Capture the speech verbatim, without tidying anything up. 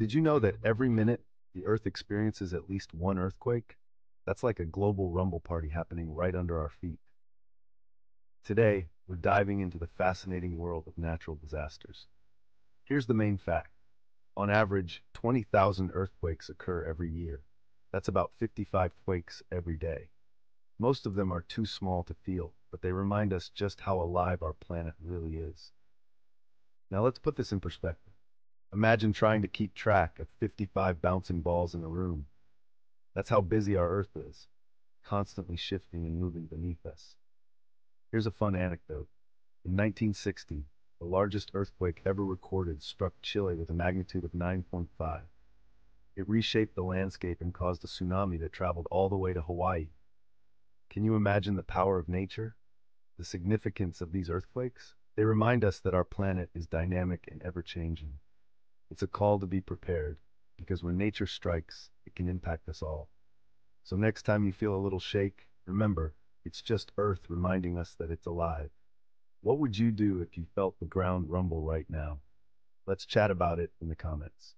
Did you know that every minute the Earth experiences at least one earthquake? That's like a global rumble party happening right under our feet. Today, we're diving into the fascinating world of natural disasters. Here's the main fact. On average, twenty thousand earthquakes occur every year. That's about fifty-five quakes every day. Most of them are too small to feel, but they remind us just how alive our planet really is. Now let's put this in perspective. Imagine trying to keep track of fifty-five bouncing balls in a room. That's how busy our Earth is, constantly shifting and moving beneath us. Here's a fun anecdote. In nineteen sixty, the largest earthquake ever recorded struck Chile with a magnitude of nine point five. It reshaped the landscape and caused a tsunami that traveled all the way to Hawaii. Can you imagine the power of nature? The significance of these earthquakes? They remind us that our planet is dynamic and ever-changing. It's a call to be prepared, because when nature strikes, it can impact us all. So next time you feel a little shake, remember, it's just Earth reminding us that it's alive. What would you do if you felt the ground rumble right now? Let's chat about it in the comments.